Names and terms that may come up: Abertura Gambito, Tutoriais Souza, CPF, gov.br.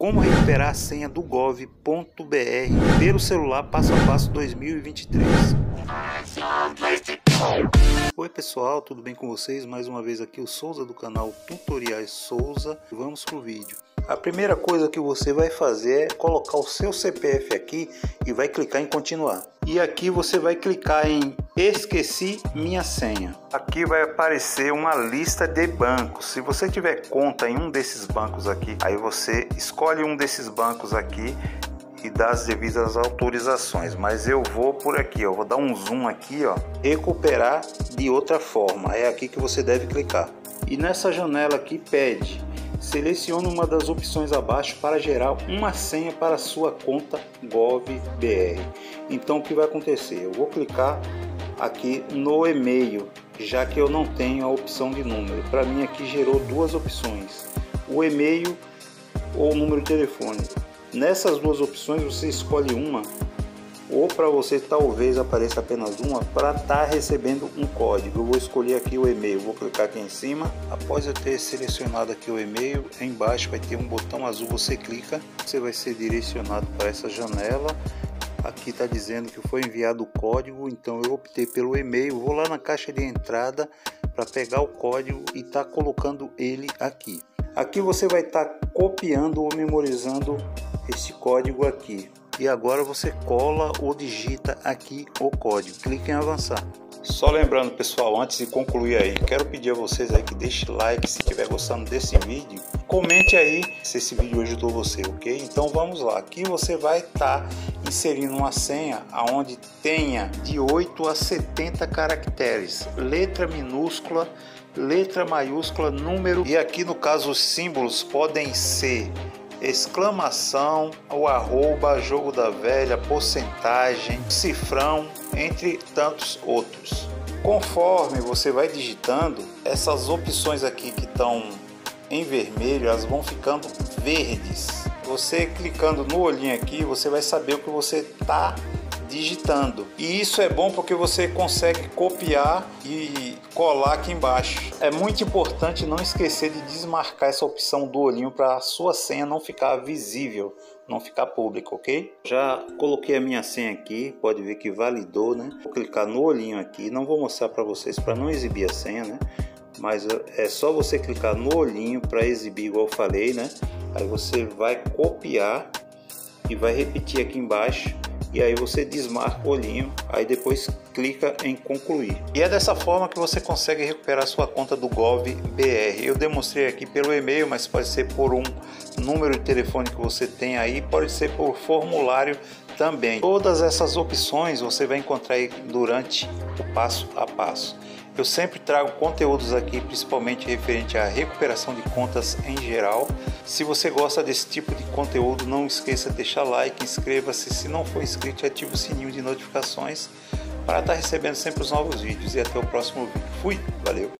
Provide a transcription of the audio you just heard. Como recuperar a senha do gov.br pelo celular passo a passo 2023. Oi pessoal, tudo bem com vocês? Mais uma vez aqui o Souza do canal Tutoriais Souza. Vamos pro vídeo. A primeira coisa que você vai fazer é colocar o seu CPF aqui e vai clicar em continuar. E aqui você vai clicar em esqueci minha senha. Aqui vai aparecer uma lista de bancos. Se você tiver conta em um desses bancos aqui, aí você escolhe um desses bancos aqui e dá as devidas autorizações. Mas eu vou por aqui, ó, vou dar um zoom aqui, ó, recuperar de outra forma. É aqui que você deve clicar. E nessa janela aqui pede: selecione uma das opções abaixo para gerar uma senha para sua conta gov.br. Então o que vai acontecer? Eu vou clicar aqui no e-mail, já que eu não tenho a opção de número. Para mim aqui gerou duas opções: o e-mail ou o número de telefone. Nessas duas opções você escolhe uma, ou para você talvez apareça apenas uma, para estar recebendo um código. Eu vou escolher aqui o e-mail, vou clicar aqui em cima. Após eu ter selecionado aqui o e-mail, embaixo vai ter um botão azul, você clica, você vai ser direcionado para essa janela. Aqui está dizendo que foi enviado o código, então eu optei pelo e-mail. Vou lá na caixa de entrada para pegar o código e tá colocando ele aqui. Aqui você vai estar copiando ou memorizando esse código aqui. E agora você cola ou digita aqui o código, clica em avançar. Só lembrando pessoal, antes de concluir aí, quero pedir a vocês aí que deixe like se estiver gostando desse vídeo. Comente aí se esse vídeo ajudou você, ok? Então vamos lá, aqui você vai estar inserindo uma senha aonde tenha de 8 a 70 caracteres, letra minúscula, letra maiúscula, número, e aqui no caso os símbolos podem ser exclamação, o arroba, jogo da velha, porcentagem, cifrão, entre tantos outros. Conforme você vai digitando, essas opções aqui que estão em vermelho, elas vão ficando verdes. Você clicando no olhinho aqui, você vai saber o que você está digitando. E isso é bom porque você consegue copiar e colar aqui embaixo. É muito importante não esquecer de desmarcar essa opção do olhinho para a sua senha não ficar visível, não ficar pública, ok? Já coloquei a minha senha aqui, pode ver que validou, né? Vou clicar no olhinho aqui, não vou mostrar para vocês para não exibir a senha, né? Mas é só você clicar no olhinho para exibir, igual eu falei, né? Aí você vai copiar e vai repetir aqui embaixo. E aí você desmarca o olhinho, aí depois clica em concluir. E é dessa forma que você consegue recuperar sua conta do gov.br. Eu demonstrei aqui pelo e-mail, mas pode ser por um número de telefone que você tem aí, pode ser por formulário também. Todas essas opções você vai encontrar aí durante o passo a passo. Eu sempre trago conteúdos aqui, principalmente referente à recuperação de contas em geral. Se você gosta desse tipo de conteúdo, não esqueça de deixar like, inscreva-se. Se não for inscrito, ative o sininho de notificações para estar recebendo sempre os novos vídeos. E até o próximo vídeo. Fui, valeu!